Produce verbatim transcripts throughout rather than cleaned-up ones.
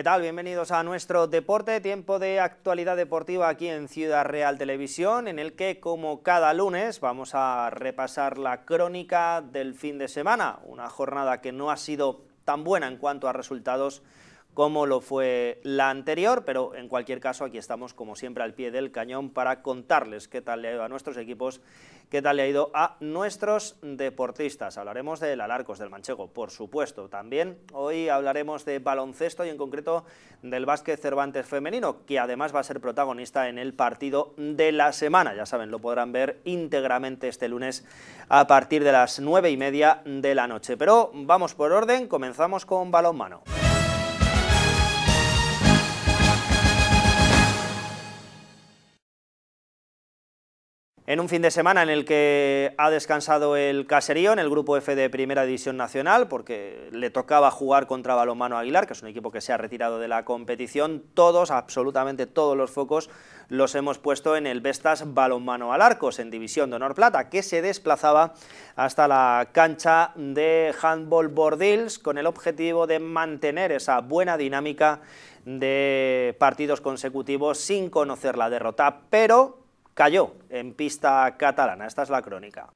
¿Qué tal? Bienvenidos a nuestro deporte, tiempo de actualidad deportiva aquí en Ciudad Real Televisión, en el que como cada lunes vamos a repasar la crónica del fin de semana, una jornada que no ha sido tan buena en cuanto a resultados como lo fue la anterior, pero en cualquier caso aquí estamos como siempre al pie del cañón para contarles qué tal le ha ido a nuestros equipos, qué tal le ha ido a nuestros deportistas. Hablaremos del Alarcos, del Manchego, por supuesto. También hoy hablaremos de baloncesto y en concreto del básquet Cervantes femenino, que además va a ser protagonista en el partido de la semana. Ya saben, lo podrán ver íntegramente este lunes a partir de las nueve y media de la noche. Pero vamos por orden, comenzamos con balonmano. En un fin de semana en el que ha descansado el Caserío en el Grupo F de Primera División Nacional, porque le tocaba jugar contra Balonmano Aguilar, que es un equipo que se ha retirado de la competición, todos, absolutamente todos los focos los hemos puesto en el Vestas Balonmano Alarcos, en División de Honor Plata, que se desplazaba hasta la cancha de Handball Bordils con el objetivo de mantener esa buena dinámica de partidos consecutivos sin conocer la derrota, pero cayó en pista catalana. Esta es la crónica.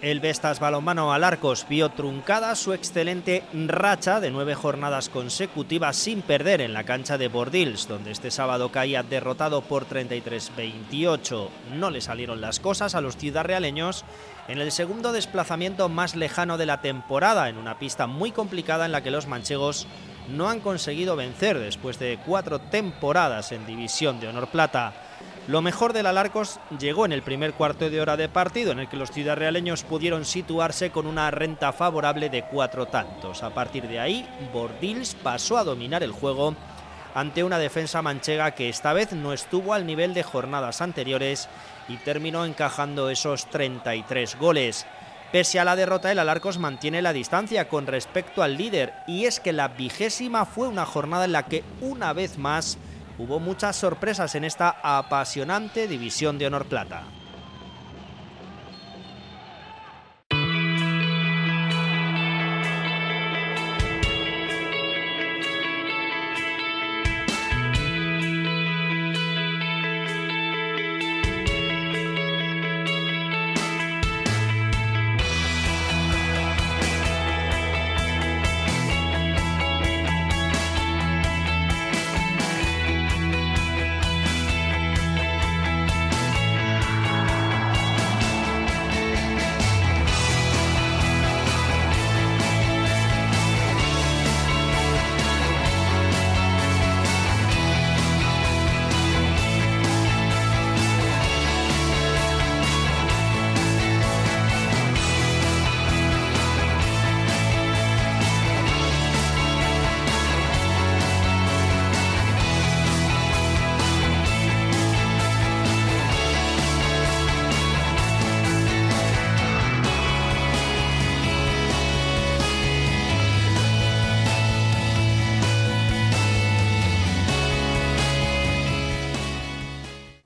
El Vestas Balonmano Alarcos vio truncada su excelente racha de nueve jornadas consecutivas sin perder en la cancha de Bordils, donde este sábado caía derrotado por treinta y tres a veintiocho. No le salieron las cosas a los ciudadrealeños en el segundo desplazamiento más lejano de la temporada, en una pista muy complicada en la que los manchegos no han conseguido vencer después de cuatro temporadas en División de Honor Plata. Lo mejor del Alarcos llegó en el primer cuarto de hora de partido, en el que los ciudadrealeños pudieron situarse con una renta favorable de cuatro tantos. A partir de ahí, Bordils pasó a dominar el juego ante una defensa manchega que esta vez no estuvo al nivel de jornadas anteriores y terminó encajando esos treinta y tres goles. Pese a la derrota, el Alarcos mantiene la distancia con respecto al líder, y es que la vigésima fue una jornada en la que, una vez más, hubo muchas sorpresas en esta apasionante División de Honor Plata.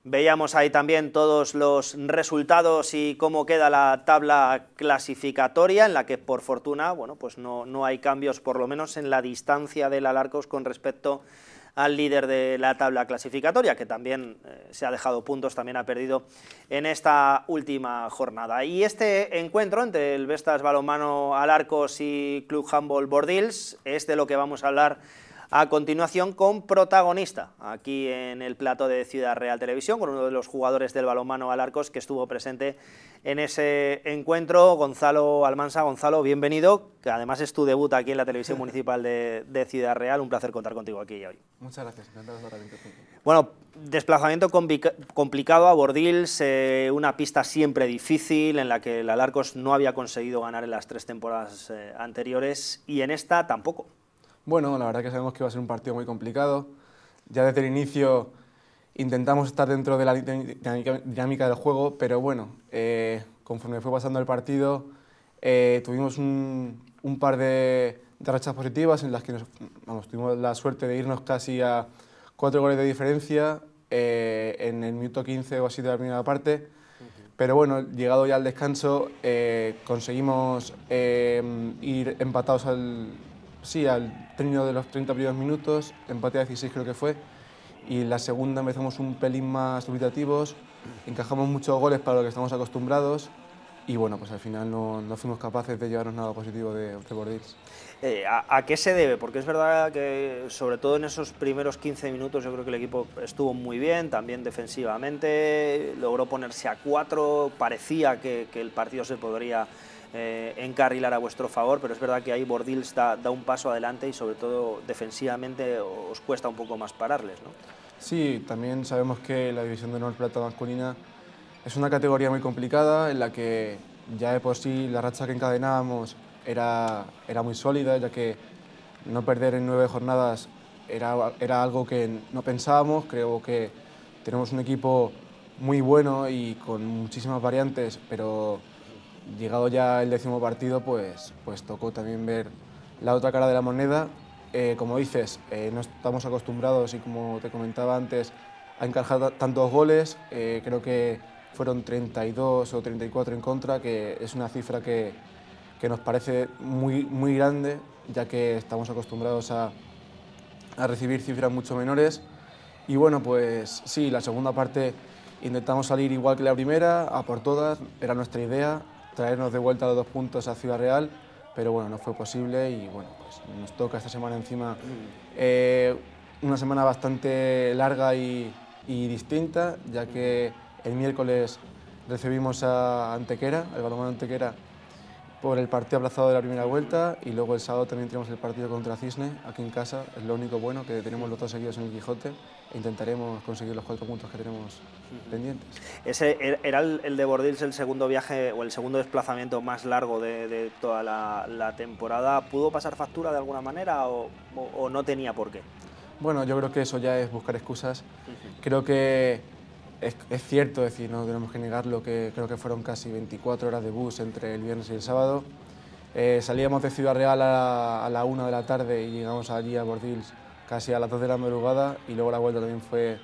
Veíamos ahí también todos los resultados y cómo queda la tabla clasificatoria, en la que por fortuna, bueno, pues no, no hay cambios, por lo menos en la distancia del Alarcos con respecto al líder de la tabla clasificatoria, que también eh, se ha dejado puntos, también ha perdido en esta última jornada. Y este encuentro entre el Vestas Balonmano Alarcos y Club Handball Bordils es de lo que vamos a hablar a continuación, con protagonista aquí en el plato de Ciudad Real Televisión, con uno de los jugadores del Balonmano Alarcos que estuvo presente en ese encuentro, Gonzalo Almansa. Gonzalo, bienvenido, que además es tu debut aquí en la televisión municipal de, de Ciudad Real. Un placer contar contigo aquí hoy. Muchas gracias. Bueno, desplazamiento complicado a Bordils, eh, una pista siempre difícil en la que el Alarcos no había conseguido ganar en las tres temporadas eh, anteriores, y en esta tampoco. Bueno, la verdad que sabemos que va a ser un partido muy complicado. Ya desde el inicio intentamos estar dentro de la dinámica del juego, pero bueno, eh, conforme fue pasando el partido, eh, tuvimos un, un par de, de rachas positivas en las que nos, vamos, tuvimos la suerte de irnos casi a cuatro goles de diferencia eh, en el minuto quince o así de la primera parte. Pero bueno, llegado ya al descanso, eh, conseguimos eh, ir empatados al... sí, al término de los treinta primeros minutos, empate a dieciséis creo que fue, y la segunda empezamos un pelín más dubitativos, encajamos muchos goles para lo que estamos acostumbrados, y bueno, pues al final no, no fuimos capaces de llevarnos nada positivo de, de Bordils. Eh, ¿a, ¿A qué se debe? Porque es verdad que sobre todo en esos primeros quince minutos yo creo que el equipo estuvo muy bien, también defensivamente, logró ponerse a cuatro, parecía que, que el partido se podría eh, encarrilar a vuestro favor, pero es verdad que ahí Bordils da, da un paso adelante y sobre todo defensivamente os cuesta un poco más pararles, ¿no? Sí, también sabemos que la división de honor plata masculina es una categoría muy complicada en la que ya de por sí la racha que encadenábamos era, era muy sólida, ya que no perder en nueve jornadas era, era algo que no pensábamos. Creo que tenemos un equipo muy bueno y con muchísimas variantes, pero llegado ya el décimo partido, pues, pues tocó también ver la otra cara de la moneda. Eh, como dices, eh, no estamos acostumbrados y como te comentaba antes, a encajar tantos goles. Eh, creo que fueron treinta y dos o treinta y cuatro en contra, que es una cifra que, que nos parece muy, muy grande, ya que estamos acostumbrados a, a recibir cifras mucho menores. Y bueno, pues sí, la segunda parte intentamos salir igual que la primera, a por todas, era nuestra idea, traernos de vuelta los dos puntos a Ciudad Real, pero bueno, no fue posible y bueno, pues nos toca esta semana encima eh, una semana bastante larga y, y distinta, ya que el miércoles recibimos a Antequera, el Balonmano Antequera, por el partido aplazado de la primera vuelta, y luego el sábado también tenemos el partido contra Cisne, aquí en casa. Es lo único bueno, que tenemos los dos seguidos en el Quijote e intentaremos conseguir los cuatro puntos que tenemos pendientes. Ese era el, el de Bordils, el segundo viaje o el segundo desplazamiento más largo de, de toda la, la temporada. ¿Pudo pasar factura de alguna manera o, o, o no tenía por qué? Bueno, yo creo que eso ya es buscar excusas. Uh-huh. Creo que es, es cierto, es decir, no tenemos que negarlo, que creo que fueron casi veinticuatro horas de bus entre el viernes y el sábado. Eh, salíamos de Ciudad Real a, a la una de la tarde y llegamos allí a Bordils casi a las dos de la madrugada, y luego la vuelta también fue,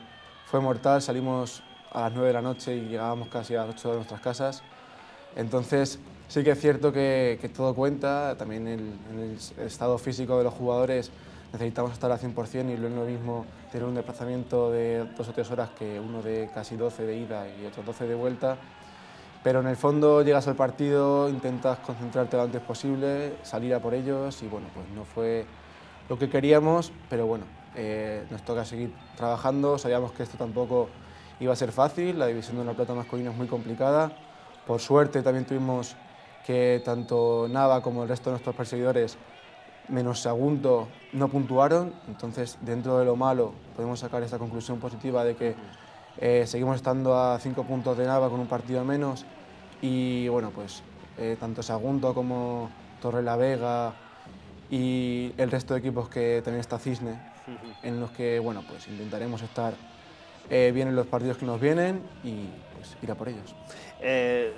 fue mortal. Salimos a las nueve de la noche y llegábamos casi a las ocho de nuestras casas. Entonces sí que es cierto que, que todo cuenta, también el, en el estado físico de los jugadores. Necesitamos estar al cien por cien y no es lo mismo tener un desplazamiento de dos o tres horas que uno de casi doce de ida y otros doce de vuelta. Pero en el fondo llegas al partido, intentas concentrarte lo antes posible, salir a por ellos y bueno, pues no fue lo que queríamos, pero bueno, eh, nos toca seguir trabajando. Sabíamos que esto tampoco iba a ser fácil, la división de la plata masculina es muy complicada. Por suerte también tuvimos que tanto Nava como el resto de nuestros perseguidores menos Sagunto no puntuaron, entonces dentro de lo malo podemos sacar esta conclusión positiva de que eh, seguimos estando a cinco puntos de Nava con un partido menos y bueno, pues eh, tanto Sagunto como Torrelavega y el resto de equipos que también está Cisne, en los que bueno, pues intentaremos estar eh, bien en los partidos que nos vienen y pues ir a por ellos. Eh...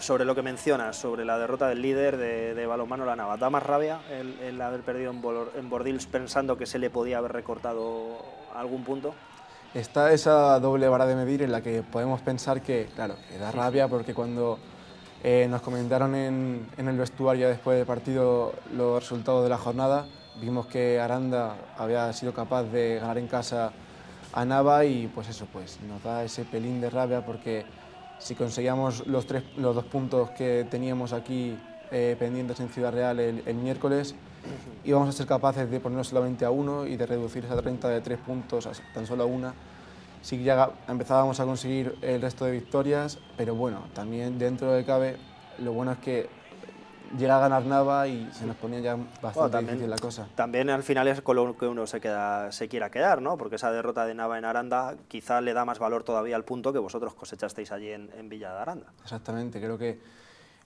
Sobre lo que mencionas, sobre la derrota del líder de, de Balonmano la Nava, ¿da más rabia el, el haber perdido en, Bol, en Bordils pensando que se le podía haber recortado algún punto? Está esa doble vara de medir en la que podemos pensar que, claro, que da rabia porque cuando eh, nos comentaron en, en el vestuario después del partido los resultados de la jornada, vimos que Aranda había sido capaz de ganar en casa a Nava y pues eso, pues nos da ese pelín de rabia porque si conseguíamos los, tres, los dos puntos que teníamos aquí eh, pendientes en Ciudad Real el, el miércoles, íbamos a ser capaces de ponernos solamente a uno y de reducir esa renta de tres puntos a tan solo a una. Sí que ya empezábamos a conseguir el resto de victorias, pero bueno, también dentro de cabe, lo bueno es que llega a ganar Nava y se nos ponía ya bastante bueno, también, difícil la cosa. También al final es con lo que uno se, queda, se quiera quedar, ¿no? Porque esa derrota de Nava en Aranda quizá le da más valor todavía al punto que vosotros cosechasteis allí en, en Villa de Aranda. Exactamente, creo que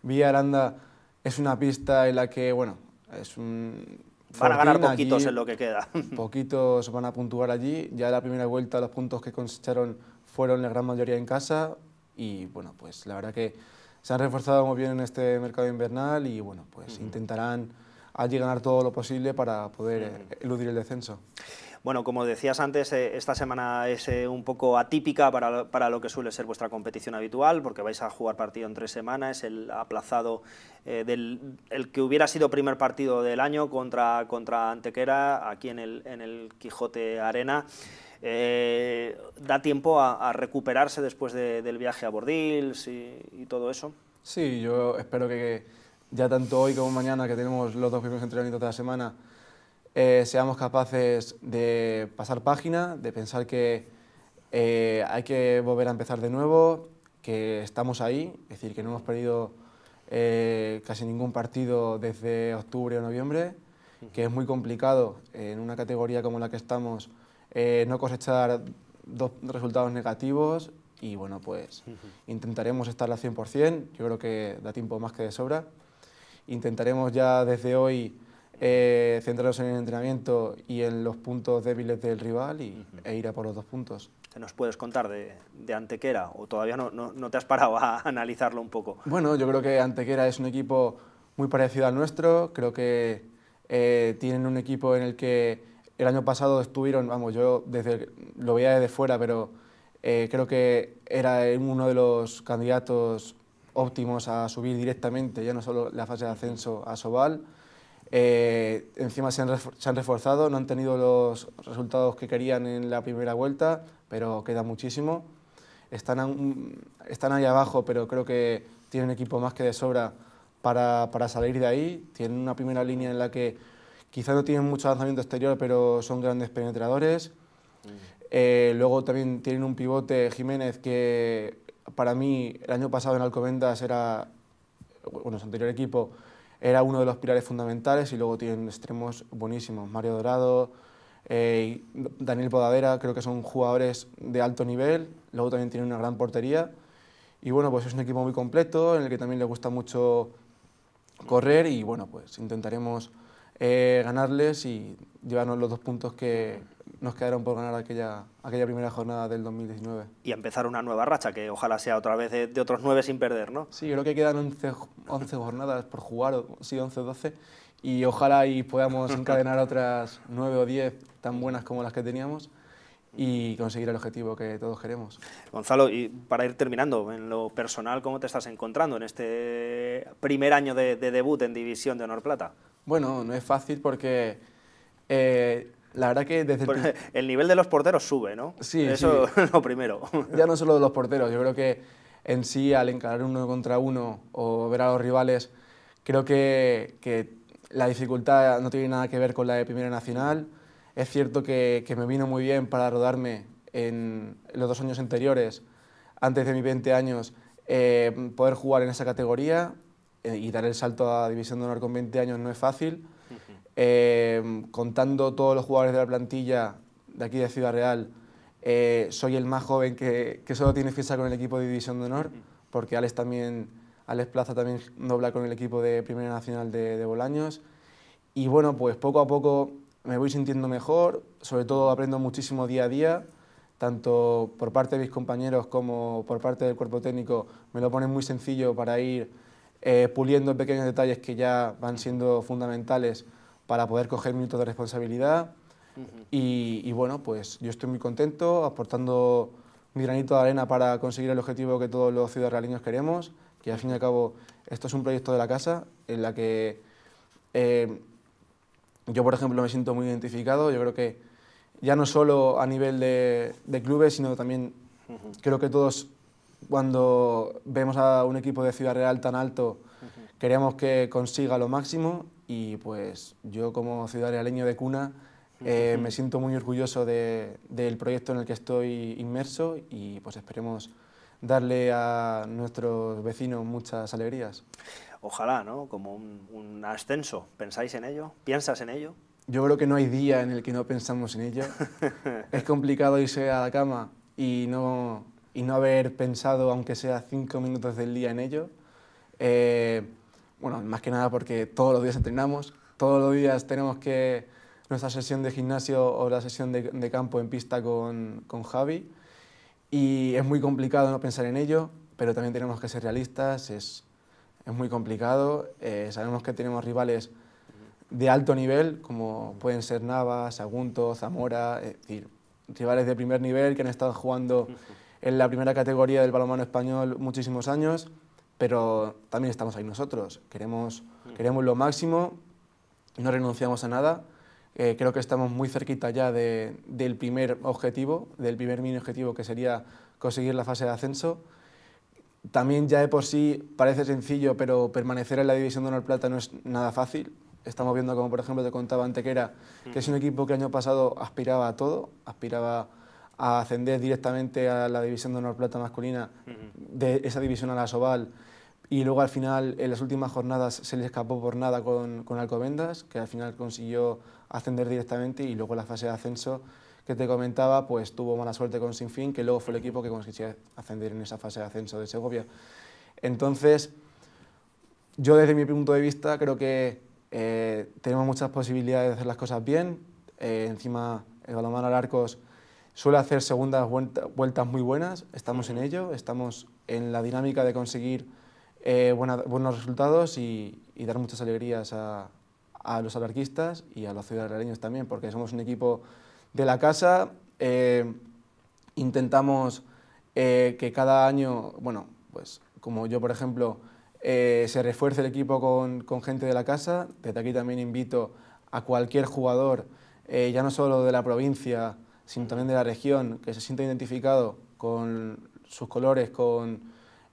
Villa Aranda es una pista en la que, bueno, es un... Van a ganar poquitos allí, en lo que queda. Poquitos van a puntuar allí. Ya en la primera vuelta los puntos que cosecharon fueron la gran mayoría en casa y, bueno, pues la verdad que se han reforzado muy bien en este mercado invernal y bueno, pues uh-huh. intentarán allí ganar todo lo posible para poder uh-huh. eludir el descenso. Bueno, como decías antes, eh, esta semana es eh, un poco atípica para, para lo que suele ser vuestra competición habitual, porque vais a jugar partido en tres semanas, el aplazado eh, del el que hubiera sido primer partido del año contra, contra Antequera, aquí en el, en el Quijote Arena. Eh, ¿Da tiempo a, a recuperarse después de, del viaje a Bordils y, y todo eso? Sí, yo espero que ya tanto hoy como mañana, que tenemos los dos primeros entrenamientos de la semana, eh, seamos capaces de pasar página, de pensar que eh, hay que volver a empezar de nuevo, que estamos ahí, es decir, que no hemos perdido eh, casi ningún partido desde octubre o noviembre, que es muy complicado eh, en una categoría como la que estamos. Eh, no cosechar dos resultados negativos y bueno, pues uh-huh. intentaremos estar al cien por cien, yo creo que da tiempo más que de sobra. Intentaremos ya desde hoy eh, centrarnos en el entrenamiento y en los puntos débiles del rival y, uh-huh. e ir a por los dos puntos. ¿Qué nos puedes contar de, de Antequera o todavía no, no, no te has parado a analizarlo un poco? Bueno, yo creo que Antequera es un equipo muy parecido al nuestro, creo que eh, tienen un equipo en el que el año pasado estuvieron, vamos, yo desde, lo veía desde fuera, pero eh, creo que era uno de los candidatos óptimos a subir directamente, ya no solo la fase de ascenso a Sobal. Eh, encima se han, se han reforzado, no han tenido los resultados que querían en la primera vuelta, pero queda muchísimo. Están, un, están ahí abajo, pero creo que tienen equipo más que de sobra para, para salir de ahí. Tienen una primera línea en la que quizá no tienen mucho lanzamiento exterior, pero son grandes penetradores. Mm. Eh, luego también tienen un pivote, Jiménez, que para mí el año pasado en Alcobendas era, bueno, su anterior equipo, era uno de los pilares fundamentales, y luego tienen extremos buenísimos, Mario Dorado, eh, Daniel Podadera, creo que son jugadores de alto nivel. Luego también tienen una gran portería. Y bueno, pues es un equipo muy completo, en el que también les gusta mucho correr, y bueno, pues intentaremos Eh, ganarles y llevarnos los dos puntos que nos quedaron por ganar aquella, aquella primera jornada del dos mil diecinueve. Y empezar una nueva racha, que ojalá sea otra vez de, de otros nueve sin perder, ¿no? Sí, yo creo que quedan once, once jornadas por jugar, o, sí, once, doce, y ojalá y podamos encadenar otras nueve o diez tan buenas como las que teníamos y conseguir el objetivo que todos queremos. Gonzalo, y para ir terminando, en lo personal, ¿cómo te estás encontrando en este primer año de, de debut en División de Honor Plata? Bueno, no es fácil porque eh, la verdad que desde el, el nivel de los porteros sube, ¿no? Sí, eso sí. Lo primero. Ya no solo de los porteros, yo creo que en sí al encarar uno contra uno o ver a los rivales, creo que, que la dificultad no tiene nada que ver con la de Primera Nacional. Es cierto que, que me vino muy bien para rodarme en los dos años anteriores, antes de mis veinte años, eh, poder jugar en esa categoría. Y dar el salto a División de Honor con veinte años no es fácil. Uh-huh. eh, contando todos los jugadores de la plantilla de aquí de Ciudad Real, eh, soy el más joven que, que solo tiene ficha con el equipo de División de Honor, uh-huh. porque Alex, también, Alex Plaza también dobla con el equipo de Primera Nacional de, de Bolaños. Y bueno, pues poco a poco me voy sintiendo mejor, sobre todo aprendo muchísimo día a día, tanto por parte de mis compañeros como por parte del cuerpo técnico. Me lo ponen muy sencillo para ir Eh, puliendo pequeños detalles que ya van siendo fundamentales para poder coger minutos de responsabilidad. Uh-huh. y, y bueno, pues yo estoy muy contento, aportando mi granito de arena para conseguir el objetivo que todos los ciudadrealeños queremos, que al fin y al cabo esto es un proyecto de la casa en la que eh, yo, por ejemplo, me siento muy identificado. Yo creo que ya no solo a nivel de, de clubes, sino también uh-huh. creo que todos, cuando vemos a un equipo de Ciudad Real tan alto, uh-huh. queremos que consiga lo máximo, y pues yo como ciudad realeño de cuna eh, uh-huh. me siento muy orgulloso de, del proyecto en el que estoy inmerso, y pues esperemos darle a nuestros vecinos muchas alegrías. Ojalá, ¿no? Como un, un ascenso. ¿Pensáis en ello? ¿Piensas en ello? Yo creo que no hay día en el que no pensamos en ello. Es complicado irse a la cama y no... y no haber pensado, aunque sea cinco minutos del día, en ello. Eh, bueno, más que nada porque todos los días entrenamos, todos los días tenemos que nuestra sesión de gimnasio o la sesión de, de campo en pista con, con Javi, y es muy complicado no pensar en ello, pero también tenemos que ser realistas, es, es muy complicado. Eh, sabemos que tenemos rivales de alto nivel, como pueden ser Nava, Sagunto, Zamora, es decir, rivales de primer nivel que han estado jugando en la primera categoría del balonmano español muchísimos años, pero también estamos ahí nosotros, queremos, queremos lo máximo, no renunciamos a nada. Eh, creo que estamos muy cerquita ya de, del primer objetivo, del primer mini objetivo, que sería conseguir la fase de ascenso. También ya de por sí parece sencillo, pero permanecer en la División de Honor Plata no es nada fácil. Estamos viendo, como por ejemplo te contaba Antequera, que es un equipo que el año pasado aspiraba a todo, aspiraba a ascender directamente a la División de Honor Plata masculina, de esa división a la Sobal, y luego al final, en las últimas jornadas, se le escapó por nada con, con Alcobendas, que al final consiguió ascender directamente, y luego la fase de ascenso que te comentaba, pues tuvo mala suerte con Sinfín, que luego fue el equipo que consiguió ascender en esa fase de ascenso de Segovia. Entonces, yo desde mi punto de vista creo que eh, tenemos muchas posibilidades de hacer las cosas bien. Eh, encima, el balonmano Alarcos suele hacer segundas vuelta, vueltas muy buenas, estamos en ello, estamos en la dinámica de conseguir eh, buena, buenos resultados y, y dar muchas alegrías a... a los alarquistas y a los ciudadanos también, porque somos un equipo de la casa, eh, intentamos eh, que cada año, bueno, pues como yo por ejemplo, eh, se refuerce el equipo con, con gente de la casa. Desde aquí también invito a cualquier jugador, eh, ya no solo de la provincia, sino también de la región, que se sienta identificado con sus colores, con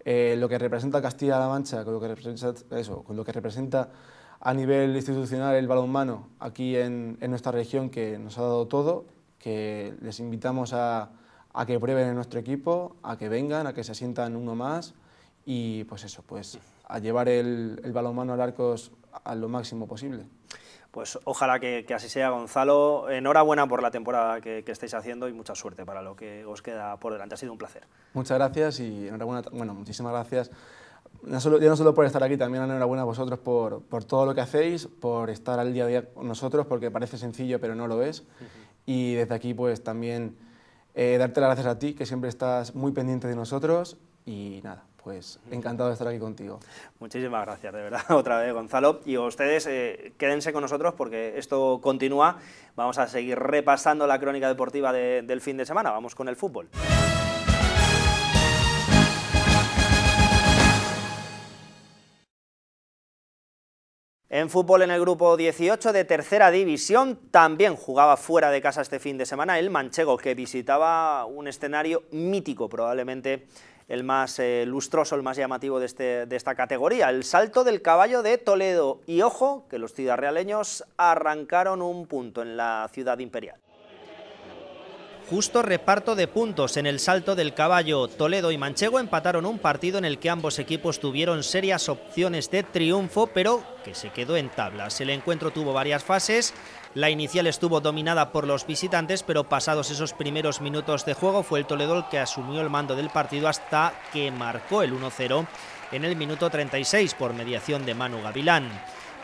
eh, lo que representa Castilla-La Mancha, con lo que representa eso, con lo que representa a nivel institucional el balonmano aquí en, en nuestra región, que nos ha dado todo, que les invitamos a, a que prueben en nuestro equipo, a que vengan, a que se sientan uno más y pues eso, pues a llevar el, el balonmano Alarcos a lo máximo posible. Pues ojalá que, que así sea, Gonzalo. Enhorabuena por la temporada que, que estáis haciendo y mucha suerte para lo que os queda por delante. Ha sido un placer. Muchas gracias y enhorabuena, bueno, muchísimas gracias. No solo, ya no solo por estar aquí, también enhorabuena a vosotros por, por todo lo que hacéis, por estar al día a día con nosotros, porque parece sencillo, pero no lo es. Uh-huh. Y desde aquí, pues también eh, darte las gracias a ti, que siempre estás muy pendiente de nosotros. Y nada, pues encantado de estar aquí contigo. Muchísimas gracias, de verdad, otra vez, Gonzalo. Y ustedes eh, quédense con nosotros porque esto continúa. Vamos a seguir repasando la crónica deportiva de, del fin de semana. Vamos con el fútbol. En fútbol, en el grupo dieciocho de tercera división, también jugaba fuera de casa este fin de semana el Manchego, que visitaba un escenario mítico, probablemente el más eh, lustroso, el más llamativo de, este, de esta categoría, el Salto del Caballo de Toledo. Y ojo, que los ciudadrealeños arrancaron un punto en la ciudad imperial. Justo reparto de puntos en el Salto del Caballo. Toledo y Manchego empataron un partido en el que ambos equipos tuvieron serias opciones de triunfo, pero que se quedó en tablas. El encuentro tuvo varias fases. La inicial estuvo dominada por los visitantes, pero pasados esos primeros minutos de juego fue el Toledo el que asumió el mando del partido hasta que marcó el uno cero en el minuto treinta y seis por mediación de Manu Gavilán.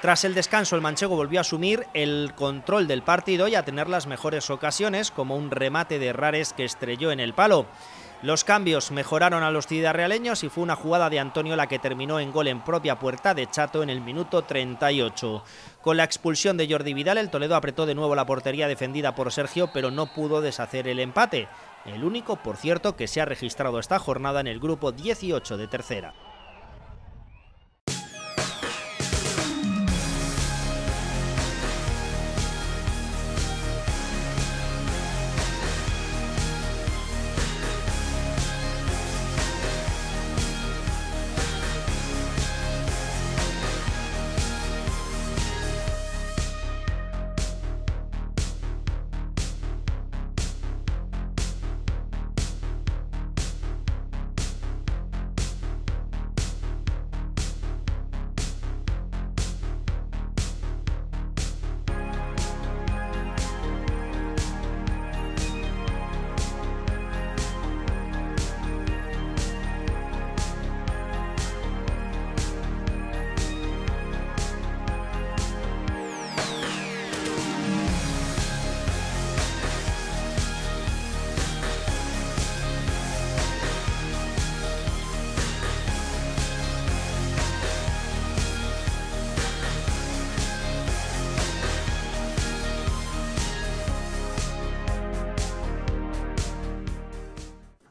Tras el descanso, el Manchego volvió a asumir el control del partido y a tener las mejores ocasiones, como un remate de Rares que estrelló en el palo. Los cambios mejoraron a los ciudadrealeños y fue una jugada de Antonio la que terminó en gol en propia puerta de Chato en el minuto treinta y ocho. Con la expulsión de Jordi Vidal, el Toledo apretó de nuevo la portería defendida por Sergio, pero no pudo deshacer el empate. El único, por cierto, que se ha registrado esta jornada en el grupo dieciocho de tercera.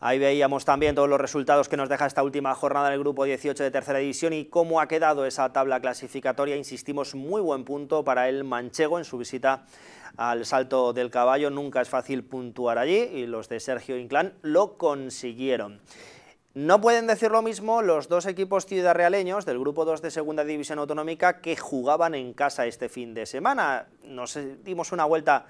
Ahí veíamos también todos los resultados que nos deja esta última jornada en el grupo dieciocho de tercera división y cómo ha quedado esa tabla clasificatoria. Insistimos, muy buen punto para el manchego en su visita al Salto del Caballo. Nunca es fácil puntuar allí y los de Sergio Inclán lo consiguieron. No pueden decir lo mismo los dos equipos ciudadrealeños del grupo dos de segunda división autonómica que jugaban en casa este fin de semana. Nos dimos una vuelta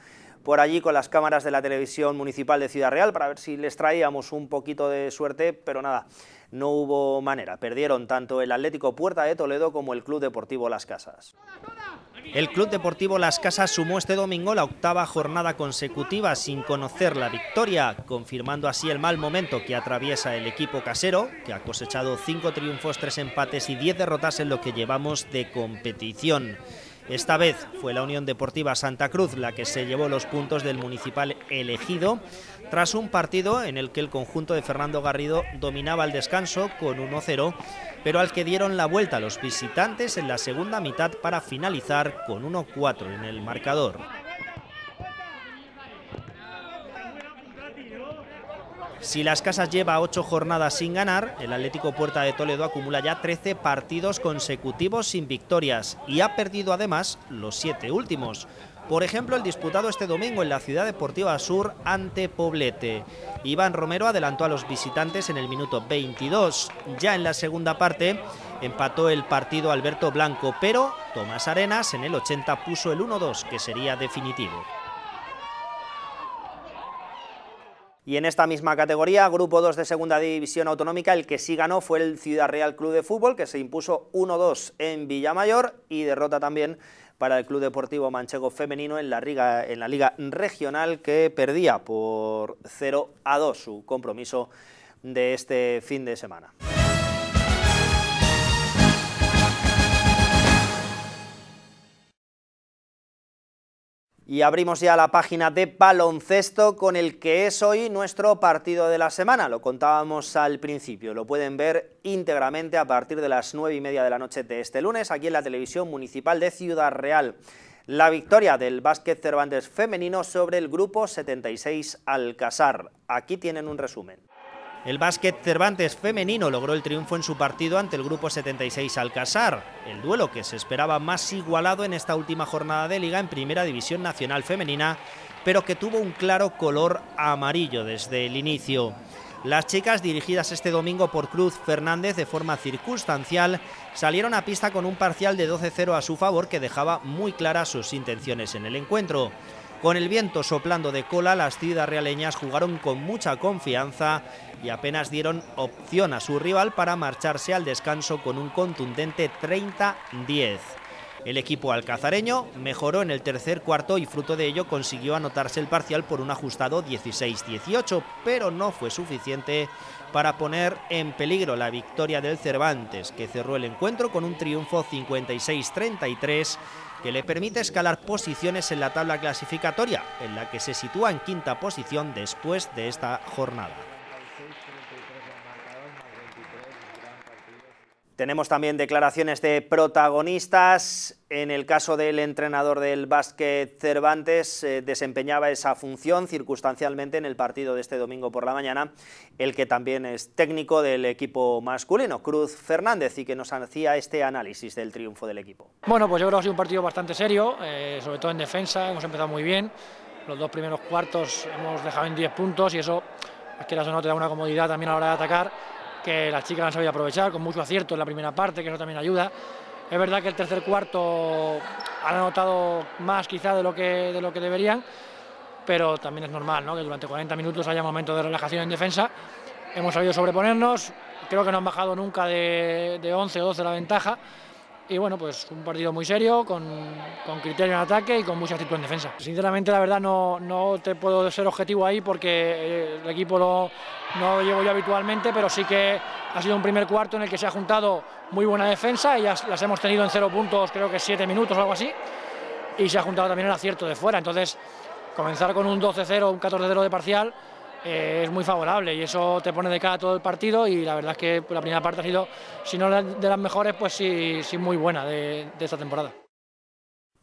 por allí con las cámaras de la televisión municipal de Ciudad Real para ver si les traíamos un poquito de suerte, pero nada, no hubo manera. Perdieron tanto el Atlético Puerta de Toledo como el Club Deportivo Las Casas. El Club Deportivo Las Casas sumó este domingo la octava jornada consecutiva sin conocer la victoria, confirmando así el mal momento que atraviesa el equipo casero, que ha cosechado cinco triunfos, tres empates y diez derrotas en lo que llevamos de competición. Esta vez fue la Unión Deportiva Santa Cruz la que se llevó los puntos del municipal elegido, tras un partido en el que el conjunto de Fernando Garrido dominaba el descanso con uno cero, pero al que dieron la vuelta los visitantes en la segunda mitad para finalizar con uno cuatro en el marcador. Si Las Casas lleva ocho jornadas sin ganar, el Atlético Puerta de Toledo acumula ya trece partidos consecutivos sin victorias y ha perdido además los siete últimos. Por ejemplo, el disputado este domingo en la Ciudad Deportiva Sur ante Poblete. Iván Romero adelantó a los visitantes en el minuto veintidós. Ya en la segunda parte empató el partido Alberto Blanco, pero Tomás Arenas en el ochenta puso el uno dos, que sería definitivo. Y en esta misma categoría, Grupo dos de Segunda División Autonómica, el que sí ganó fue el Ciudad Real Club de Fútbol, que se impuso uno dos en Villamayor, y derrota también para el Club Deportivo Manchego Femenino en la, Liga, en la Liga Regional, que perdía por cero a dos su compromiso de este fin de semana. Y abrimos ya la página de baloncesto con el que es hoy nuestro partido de la semana. Lo contábamos al principio, lo pueden ver íntegramente a partir de las nueve y media de la noche de este lunes aquí en la televisión municipal de Ciudad Real. La victoria del Básquet Cervantes femenino sobre el Grupo setenta y seis Alcázar. Aquí tienen un resumen. El Básquet Cervantes femenino logró el triunfo en su partido ante el Grupo setenta y seis Alcázar, el duelo que se esperaba más igualado en esta última jornada de Liga en Primera División Nacional Femenina, pero que tuvo un claro color amarillo desde el inicio. Las chicas, dirigidas este domingo por Cruz Fernández de forma circunstancial, salieron a pista con un parcial de doce cero a su favor que dejaba muy claras sus intenciones en el encuentro. Con el viento soplando de cola, las ciudadrealeñas jugaron con mucha confianza y apenas dieron opción a su rival para marcharse al descanso con un contundente treinta a diez. El equipo alcazareño mejoró en el tercer cuarto y fruto de ello consiguió anotarse el parcial por un ajustado dieciséis dieciocho, pero no fue suficiente para poner en peligro la victoria del Cervantes, que cerró el encuentro con un triunfo cincuenta y seis a treinta y tres... que le permite escalar posiciones en la tabla clasificatoria, en la que se sitúa en quinta posición después de esta jornada. Tenemos también declaraciones de protagonistas. En el caso del entrenador del Básquet Cervantes, eh, desempeñaba esa función circunstancialmente en el partido de este domingo por la mañana, el que también es técnico del equipo masculino, Cruz Fernández, y que nos hacía este análisis del triunfo del equipo. Bueno, pues yo creo que ha sido un partido bastante serio, eh, sobre todo en defensa. Hemos empezado muy bien, los dos primeros cuartos hemos dejado en diez puntos y eso, quieras o no, te da una comodidad también a la hora de atacar, que las chicas han sabido aprovechar con mucho acierto en la primera parte, que eso también ayuda. Es verdad que el tercer cuarto han anotado más quizá de lo que, de lo que deberían, pero también es normal, ¿no?, que durante cuarenta minutos haya momentos de relajación en defensa. Hemos sabido sobreponernos, creo que no han bajado nunca de, de once o doce la ventaja, y bueno, pues un partido muy serio, con, con criterio en ataque y con mucha actitud en defensa. Sinceramente, la verdad, no, no te puedo ser objetivo ahí porque el equipo lo, no lo llevo yo habitualmente, pero sí que ha sido un primer cuarto en el que se ha juntado muy buena defensa y las, las hemos tenido en cero puntos, creo que siete minutos o algo así, y se ha juntado también el acierto de fuera. Entonces, comenzar con un doce cero, un catorce cero de parcial Eh, es muy favorable y eso te pone de cara todo el partido, y la verdad es que la primera parte ha sido, si no de las mejores, pues sí, sí muy buena de, de esta temporada.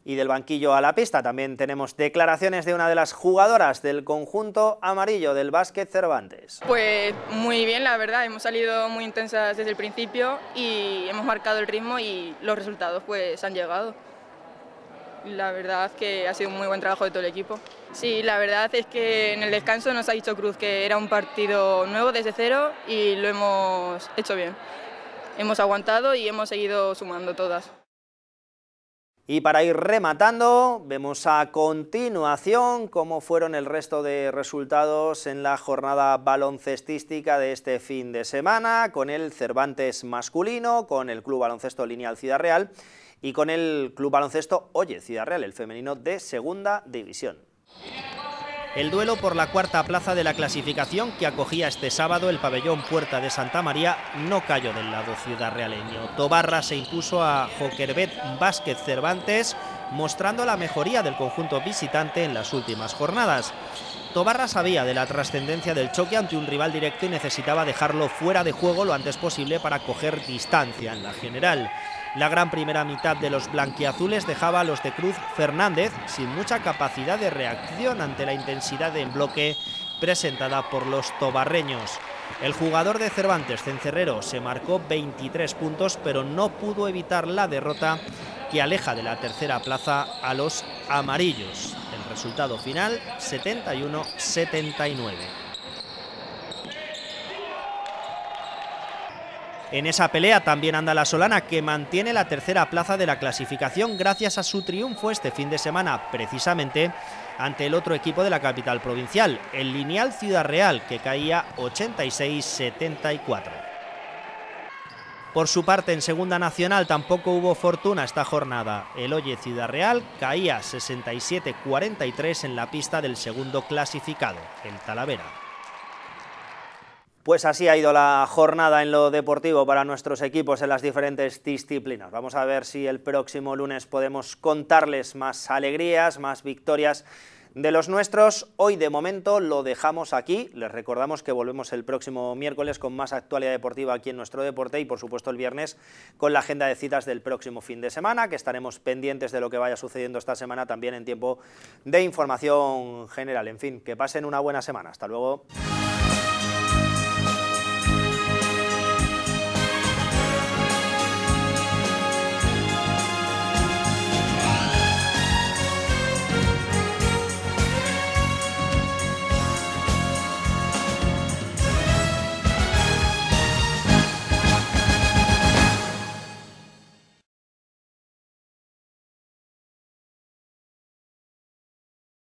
Y del banquillo a la pista también tenemos declaraciones de una de las jugadoras del conjunto amarillo del Básquet Cervantes. Pues muy bien, la verdad, hemos salido muy intensas desde el principio y hemos marcado el ritmo y los resultados pues han llegado. La verdad que ha sido un muy buen trabajo de todo el equipo. Sí, la verdad es que en el descanso nos ha dicho Cruz que era un partido nuevo desde cero y lo hemos hecho bien. Hemos aguantado y hemos seguido sumando todas. Y para ir rematando, vemos a continuación cómo fueron el resto de resultados en la jornada baloncestística de este fin de semana, con el Cervantes masculino, con el Club Baloncesto Lineal Ciudad Real y con el Club Baloncesto Oye Ciudad Real, el femenino de segunda división. El duelo por la cuarta plaza de la clasificación que acogía este sábado el pabellón Puerta de Santa María no cayó del lado ciudadrealeño. Tobarra se impuso a Jorkerbet Básquet Cervantes, mostrando la mejoría del conjunto visitante en las últimas jornadas. Tobarra sabía de la trascendencia del choque ante un rival directo y necesitaba dejarlo fuera de juego lo antes posible para coger distancia en la general. La gran primera mitad de los blanquiazules dejaba a los de Cruz Fernández sin mucha capacidad de reacción ante la intensidad en bloque presentada por los tobarreños. El jugador de Cervantes, Cencerrero, se marcó veintitrés puntos, pero no pudo evitar la derrota que aleja de la tercera plaza a los amarillos. El resultado final, setenta y uno a setenta y nueve. En esa pelea también anda la solana, que mantiene la tercera plaza de la clasificación gracias a su triunfo este fin de semana, precisamente ante el otro equipo de la capital provincial, el Lineal Ciudad Real, que caía ochenta y seis a setenta y cuatro. Por su parte, en segunda nacional tampoco hubo fortuna esta jornada. El Oye Ciudad Real caía sesenta y siete a cuarenta y tres en la pista del segundo clasificado, el Talavera. Pues así ha ido la jornada en lo deportivo para nuestros equipos en las diferentes disciplinas. Vamos a ver si el próximo lunes podemos contarles más alegrías, más victorias de los nuestros. Hoy de momento lo dejamos aquí. Les recordamos que volvemos el próximo miércoles con más actualidad deportiva aquí en Nuestro Deporte y por supuesto el viernes con la agenda de citas del próximo fin de semana, que estaremos pendientes de lo que vaya sucediendo esta semana también en tiempo de información general. En fin, que pasen una buena semana. Hasta luego.